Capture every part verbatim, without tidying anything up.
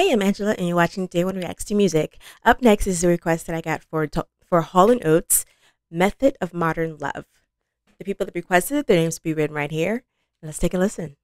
Hi, I'm Angela and you're watching DayOne Reacts to Music. Up next is the request that I got for, for Hall and Oates, Method of Modern Love. The people that requested it, their names will be written right here. Let's take a listen.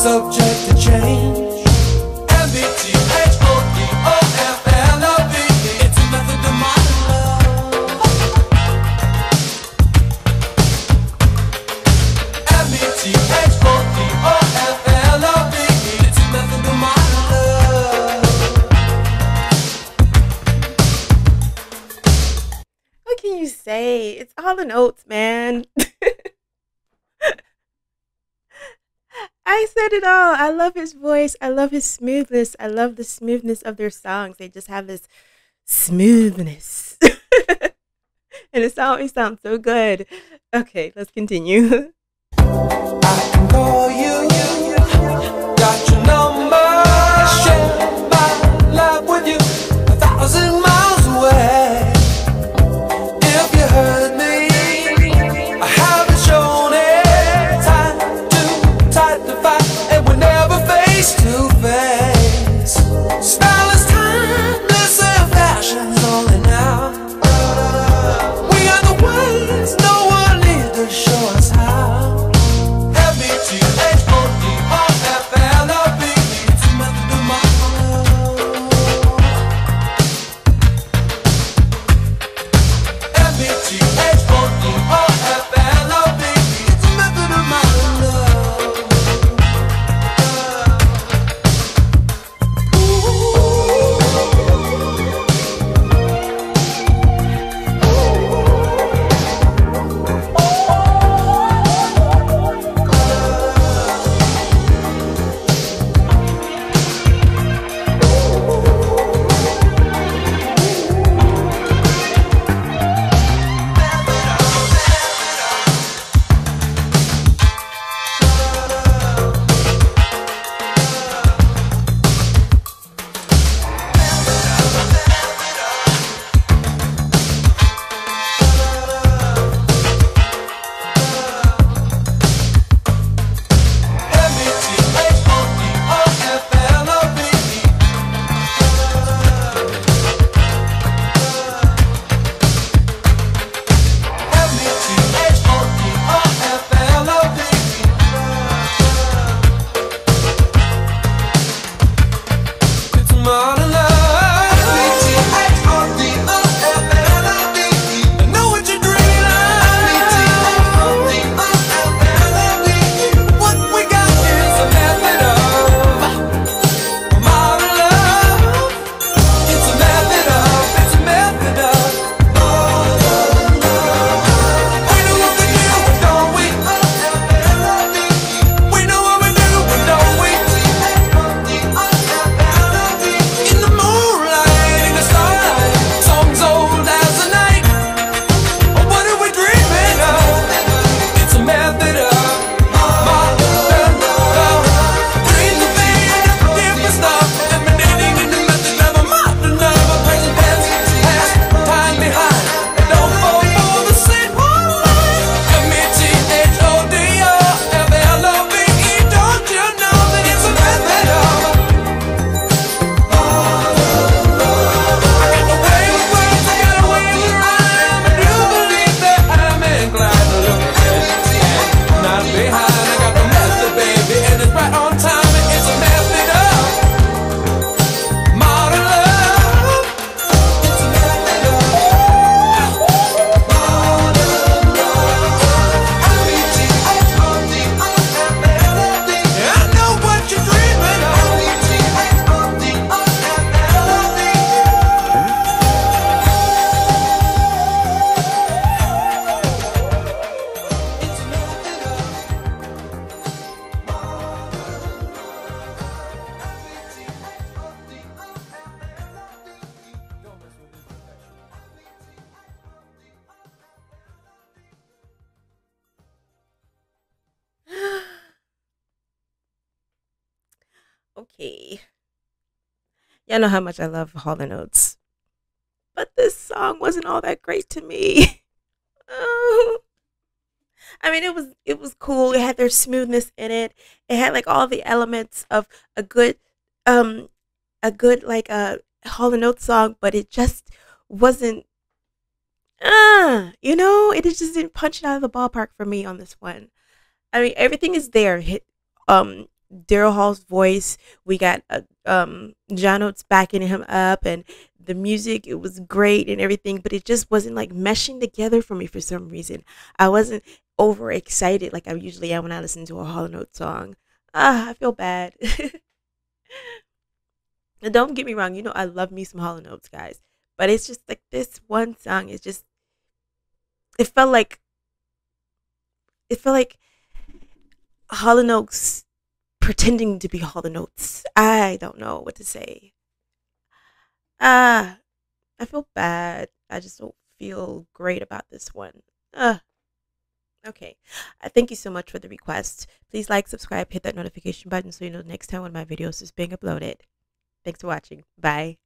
Subject to change. What can you say? It's Hall and Oates, man. I said it all. I love his voice. I love his smoothness. I love the smoothness of their songs. They just have this smoothness. And it's always sounds so good. Okay, let's continue. I can call you. Got your number. Share my life with you. A thousand miles away. If you heard me. Show us how. Help me to right on time. It's a method of modern love. It's a method of modern love. I'll meet you on the unhappy. I know what you're dreaming. I'll meet you on the unhappy. It's a method of. Okay. Y'all know how much I love Hall and Oates, but this song wasn't all that great to me. Oh. I mean, it was it was cool. It had their smoothness in it. It had like all the elements of a good um a good like a uh, Hall and Oates song, but it just wasn't uh, you know, it just didn't punch it out of the ballpark for me on this one. I mean, everything is there. Hit um Daryl Hall's voice, we got uh, um John Oates backing him up, and the music, it was great and everything, but it just wasn't like meshing together for me for some reason. I wasn't overexcited like I usually am when I listen to a Hall and Oates song. Ah, I feel bad. Now, don't get me wrong, you know I love me some Hall and Oates, guys, but it's just like this one song is just, it felt like it felt like Hall and Oates pretending to be Hall and Oates. I don't know what to say. Ah, uh, I feel bad. I just don't feel great about this one. Uh, okay. Uh, thank you so much for the request. Please like, subscribe, hit that notification button so you know the next time one of my videos is being uploaded. Thanks for watching. Bye.